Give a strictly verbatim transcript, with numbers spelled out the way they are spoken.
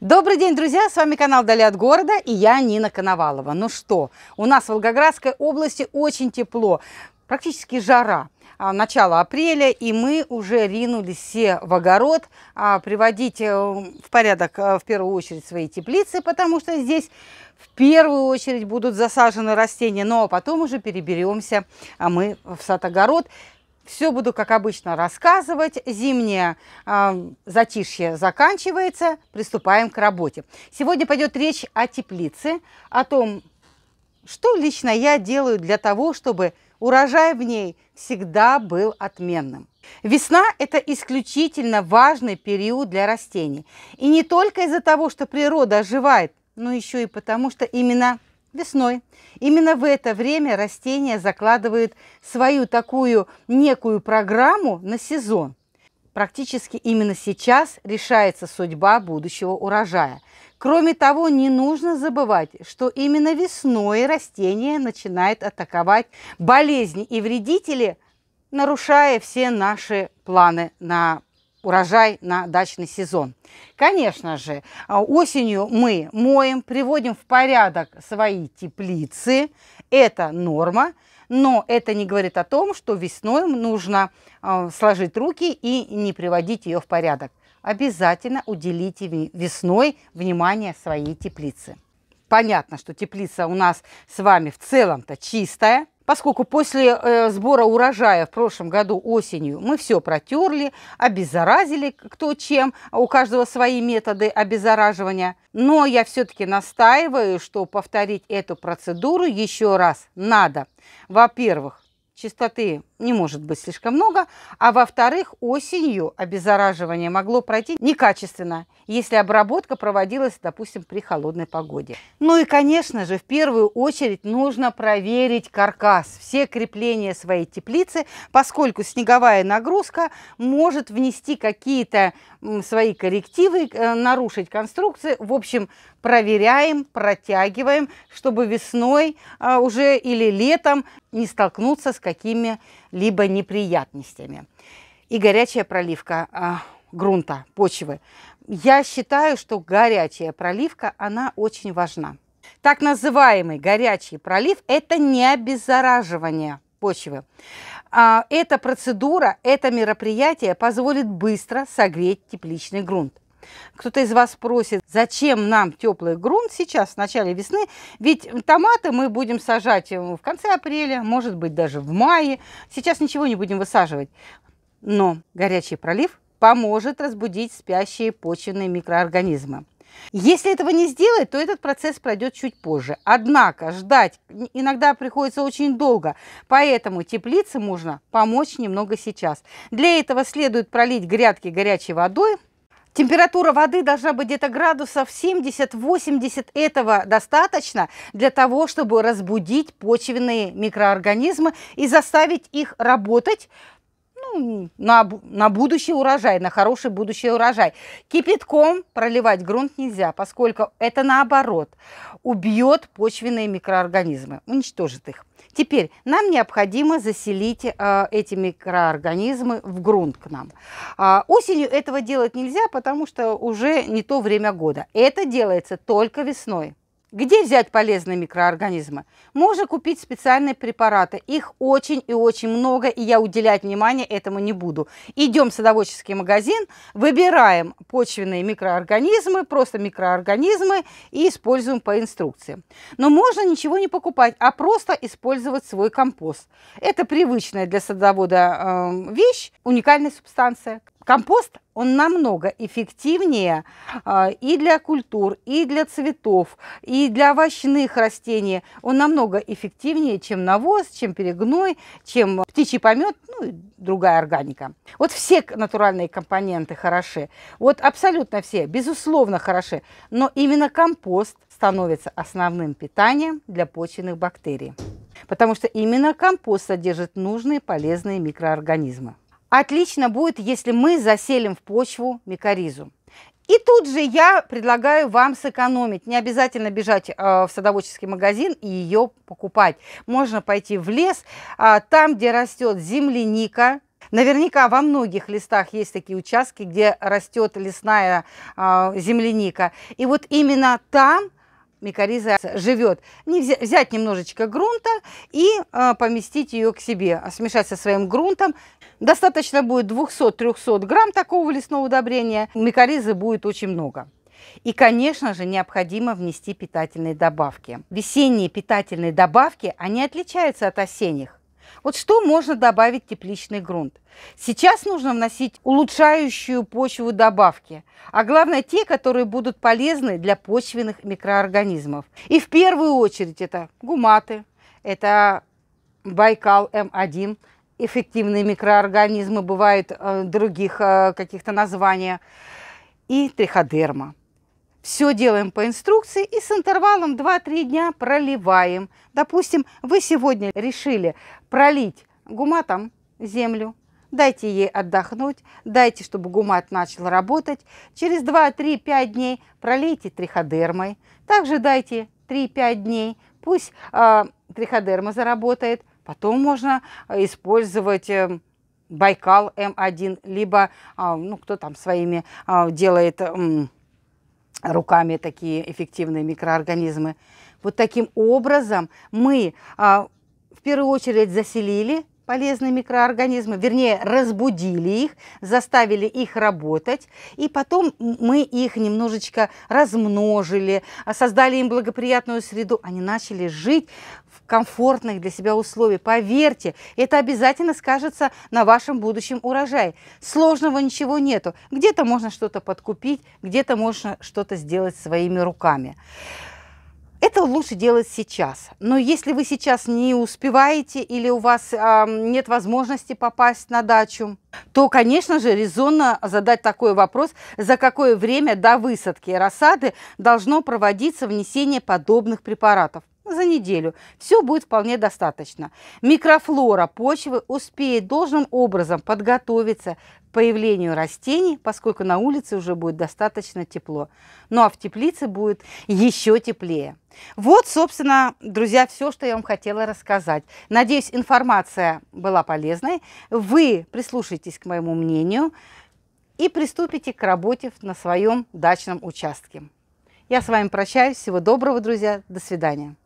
Добрый день, друзья! С вами канал «Вдали от города» и я, Нина Коновалова. Ну что, у нас в Волгоградской области очень тепло, практически жара. Начало апреля, и мы уже ринулись все в огород приводить в порядок в первую очередь свои теплицы, потому что здесь в первую очередь будут засажены растения, ну а потом уже переберемся мы в сад-огород. Все буду, как обычно, рассказывать. Зимнее э, затишье заканчивается. Приступаем к работе. Сегодня пойдет речь о теплице, о том, что лично я делаю для того, чтобы урожай в ней всегда был отменным. Весна – это исключительно важный период для растений. И не только из-за того, что природа оживает, но еще и потому, что именно весной. Именно в это время растения закладывают свою такую некую программу на сезон. Практически именно сейчас решается судьба будущего урожая. Кроме того, не нужно забывать, что именно весной растения начинают атаковать болезни и вредители, нарушая все наши планы на урожай, на дачный сезон. Конечно же, осенью мы моем, приводим в порядок свои теплицы. Это норма, но это не говорит о том, что весной нужно сложить руки и не приводить ее в порядок. Обязательно уделите весной внимание своей теплице. Понятно, что теплица у нас с вами в целом-то чистая, поскольку после э, сбора урожая в прошлом году осенью мы все протерли, обеззаразили кто чем, у каждого свои методы обеззараживания. Но я все-таки настаиваю, что повторить эту процедуру еще раз надо. Во-первых, чистоты не может быть слишком много, а во-вторых, осенью обеззараживание могло пройти некачественно, если обработка проводилась, допустим, при холодной погоде. Ну и, конечно же, в первую очередь нужно проверить каркас, все крепления своей теплицы, поскольку снеговая нагрузка может внести какие-то свои коррективы, нарушить конструкции. В общем, проверяем, протягиваем, чтобы весной уже или летом не столкнуться с какими-либо либо неприятностями. И горячая проливка э, грунта, почвы. Я считаю, что горячая проливка, она очень важна. Так называемый горячий пролив – это не обеззараживание почвы. Э, эта процедура, это мероприятие позволит быстро согреть тепличный грунт. Кто-то из вас спросит, зачем нам теплый грунт сейчас, в начале весны? Ведь томаты мы будем сажать в конце апреля, может быть, даже в мае. Сейчас ничего не будем высаживать. Но горячий пролив поможет разбудить спящие почвенные микроорганизмы. Если этого не сделать, то этот процесс пройдет чуть позже. Однако ждать иногда приходится очень долго, поэтому теплице можно помочь немного сейчас. Для этого следует пролить грядки горячей водой. Температура воды должна быть где-то градусов семьдесят-восемьдесят. Этого достаточно для того, чтобы разбудить почвенные микроорганизмы и заставить их работать, ну, на, на будущий урожай, на хороший будущий урожай. Кипятком проливать грунт нельзя, поскольку это, наоборот, убьет почвенные микроорганизмы, уничтожит их. Теперь нам необходимо заселить э, эти микроорганизмы в грунт к нам. Э, осенью этого делать нельзя, потому что уже не то время года. Это делается только весной. Где взять полезные микроорганизмы? Можно купить специальные препараты. Их очень и очень много, и я уделять внимание этому не буду. Идем в садоводческий магазин, выбираем почвенные микроорганизмы, просто микроорганизмы, и используем по инструкции. Но можно ничего не покупать, а просто использовать свой компост. Это привычная для садовода э, вещь, уникальная субстанция. Компост, он намного эффективнее э, и для культур, и для цветов, и для овощных растений. Он намного эффективнее, чем навоз, чем перегной, чем птичий помет, ну и другая органика. Вот все натуральные компоненты хороши, вот абсолютно все, безусловно, хороши. Но именно компост становится основным питанием для почвенных бактерий, потому что именно компост содержит нужные полезные микроорганизмы. Отлично будет, если мы заселим в почву микоризу. И тут же я предлагаю вам сэкономить. Не обязательно бежать э, в садоводческий магазин и ее покупать. Можно пойти в лес, э, там, где растет земляника, Наверняка во многих лесах есть такие участки, где растет лесная земляника. И вот именно там микориза живет. Взять немножечко грунта и поместить ее к себе, смешать со своим грунтом. Достаточно будет двухсот-трёхсот грамм такого лесного удобрения. Микоризы будет очень много. И, конечно же, необходимо внести питательные добавки. Весенние питательные добавки, они отличаются от осенних. Вот что можно добавить в тепличный грунт? Сейчас нужно вносить улучшающую почву добавки, а главное те, которые будут полезны для почвенных микроорганизмов. И в первую очередь это гуматы, это Байкал эм один, эффективные микроорганизмы, бывают других каких-то названий, и триходерма. Все делаем по инструкции и с интервалом два-три дня проливаем. Допустим, вы сегодня решили пролить гуматом землю, дайте ей отдохнуть, дайте, чтобы гумат начал работать. Через два-три-пять дней пролейте триходермой. Также дайте три-пять дней, пусть э, триходерма заработает. Потом можно использовать... Э, Байкал эм один, либо, ну, кто там своими делает руками такие эффективные микроорганизмы. Вот таким образом мы в первую очередь заселили полезные микроорганизмы, вернее, разбудили их, заставили их работать, и потом мы их немножечко размножили, создали им благоприятную среду, они начали жить в комфортных для себя условиях. Поверьте, это обязательно скажется на вашем будущем урожае. Сложного ничего нету. Где-то можно что-то подкупить, где-то можно что-то сделать своими руками. Это лучше делать сейчас, но если вы сейчас не успеваете или у вас э, нет возможности попасть на дачу, то, конечно же, резонно задать такой вопрос, за какое время до высадки рассады должно проводиться внесение подобных препаратов. За неделю. Все будет вполне достаточно. Микрофлора почвы успеет должным образом подготовиться к появлению растений, поскольку на улице уже будет достаточно тепло. Ну а в теплице будет еще теплее. Вот, собственно, друзья, все, что я вам хотела рассказать. Надеюсь, информация была полезной. Вы прислушаетесь к моему мнению и приступите к работе на своем дачном участке. Я с вами прощаюсь. Всего доброго, друзья. До свидания.